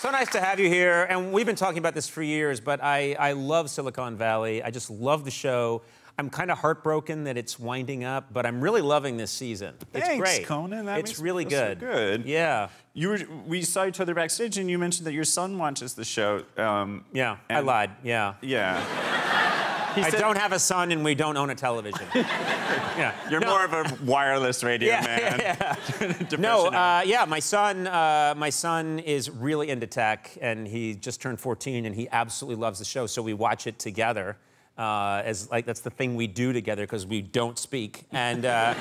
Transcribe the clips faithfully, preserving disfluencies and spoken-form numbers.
So nice to have you here. And we've been talking about this for years, but I, I love Silicon Valley. I just love the show. I'm kind of heartbroken that it's winding up, but I'm really loving this season. Thanks, it's great. Conan. That it's makes really good. So good. Yeah. You were, we saw each other backstage, and you mentioned that your son watches the show. Um, yeah, I lied. Yeah. Yeah. He I said, don't have a son, and we don't own a television. Yeah. You're no. more of a wireless radio yeah, man. Yeah. yeah. no. Uh, yeah. My son. Uh, my son is really into tech, and he just turned fourteen, and he absolutely loves the show. So we watch it together. Uh, as like that's the thing we do together because we don't speak, and uh,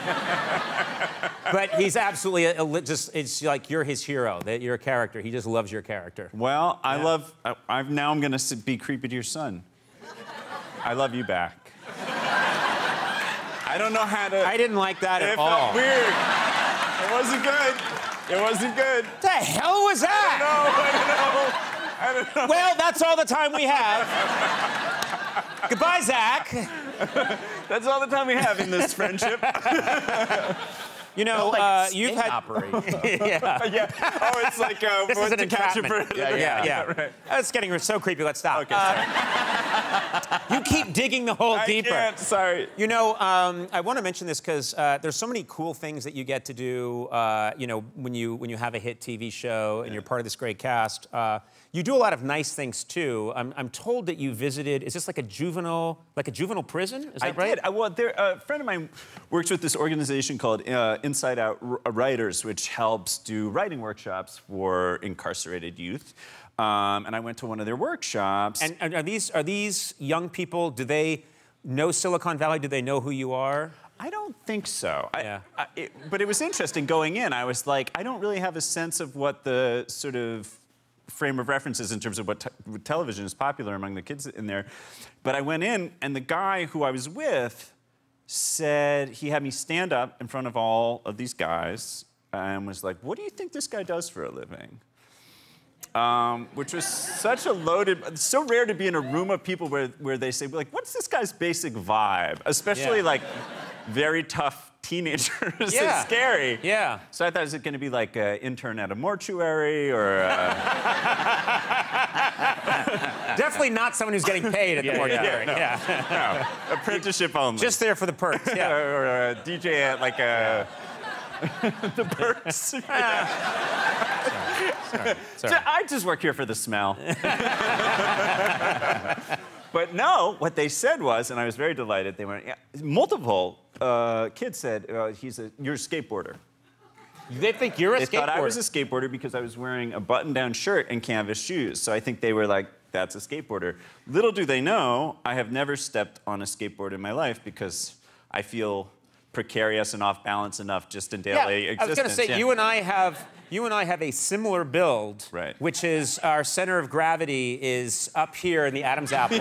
but he's absolutely a, a, just it's like you're his hero, that you're a character. He just loves your character. Well, I yeah. love. I, I'm now I'm gonna be creepy to your son. I love you back. I don't know how to. I didn't like that at all. It felt weird. It wasn't good. It wasn't good. What the hell was that? I don't know. I don't know. I don't know. Well, that's all the time we have. Goodbye, Zach. That's all the time we have in this friendship. You know, like uh, you've had operate. yeah. yeah. Oh, it's like uh, this is an entrapment. Yeah, yeah, yeah. yeah. Right. That's getting so creepy. Let's stop. Okay. Uh, you keep digging the hole I deeper. Can't, sorry. You know, um, I want to mention this because uh, there's so many cool things that you get to do. Uh, you know, when you when you have a hit T V show and yeah. you're part of this great cast, uh, you do a lot of nice things too. I'm I'm told that you visited. Is this like a juvenile like a juvenile prison? Is that I right? Did. I well, there a friend of mine works with this organization called. Uh, Inside Out Writers, which helps do writing workshops for incarcerated youth, um, and I went to one of their workshops. And, and are these are these young people? Do they know Silicon Valley? Do they know who you are? I don't think so. Yeah. I, I, it, but it was interesting going in. I was like, I don't really have a sense of what the sort of frame of references in terms of what te- television is popular among the kids in there. But I went in, and the guy who I was with. Said he had me stand up in front of all of these guys and was like, "What do you think this guy does for a living?" Um, which was such a loaded, so rare to be in a room of people where where they say, "Like, what's this guy's basic vibe?" Especially yeah. like very tough teenagers. Yeah. It's scary. Yeah. So I thought, is it going to be like an intern at a mortuary or? A... Definitely not someone who's getting paid at yeah, the mortuary. Yeah, no, yeah. no. Apprenticeship only. Just there for the perks, yeah. or, or a D J at, like, a... Yeah. the perks. Uh, sorry, sorry, sorry. So I just work here for the smell. But no, what they said was, and I was very delighted, they went, yeah, multiple uh, kids said, uh, he's a, you're a skateboarder. They think you're a they skateboarder? They thought I was a skateboarder because I was wearing a button-down shirt and canvas shoes. So I think they were like, that's a skateboarder. Little do they know, I have never stepped on a skateboard in my life because I feel precarious and off balance enough just in daily yeah, existence. I was going to say, yeah. you and I have you and I have a similar build, right. which is our center of gravity is up here in the Adam's apple.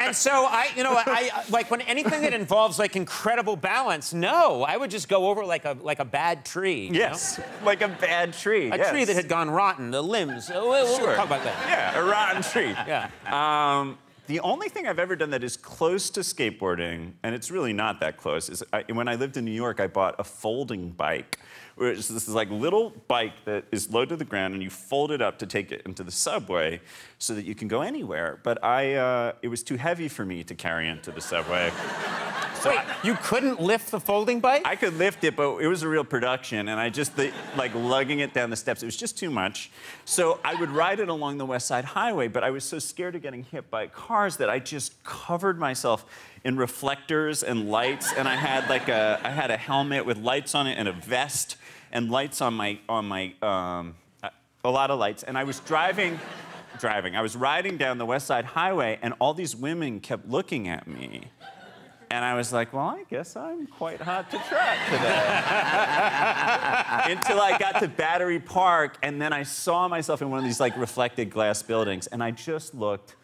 And so I, you know, I like when anything that involves like incredible balance. No, I would just go over like a like a bad tree. Yes, you know? Like a bad tree. A yes. tree that had gone rotten. The limbs. We'll, we'll sure. talk about that. Yeah, a rotten tree. Yeah. Um, the only thing I've ever done that is close to skateboarding, and it's really not that close, is I, when I lived in New York, I bought a folding bike. Which is this is like little bike that is low to the ground, and you fold it up to take it into the subway, so that you can go anywhere. But I, uh, it was too heavy for me to carry into the subway. So Wait, I, you couldn't lift the folding bike? I could lift it, but it was a real production, and I just the, like lugging it down the steps. It was just too much. So I would ride it along the West Side Highway, but I was so scared of getting hit by cars that I just covered myself in reflectors and lights, and I had like a I had a helmet with lights on it and a vest. And lights on my, on my, um, a lot of lights. And I was driving, driving, I was riding down the West Side Highway, and all these women kept looking at me. And I was like, well, I guess I'm quite hot to trot today. Until I got to Battery Park, and then I saw myself in one of these like reflected glass buildings, and I just looked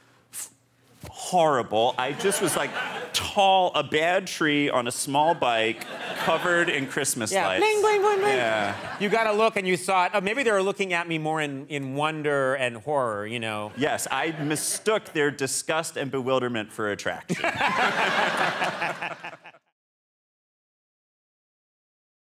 horrible. I just was like tall, a bad tree on a small bike covered in Christmas yeah. lights. Bling, bling, bling, bling. Yeah. You got to look and you thought, oh, maybe they were looking at me more in, in wonder and horror, you know? Yes, I mistook their disgust and bewilderment for attraction.